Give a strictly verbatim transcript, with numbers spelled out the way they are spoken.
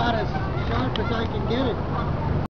about as sharp as I can get it.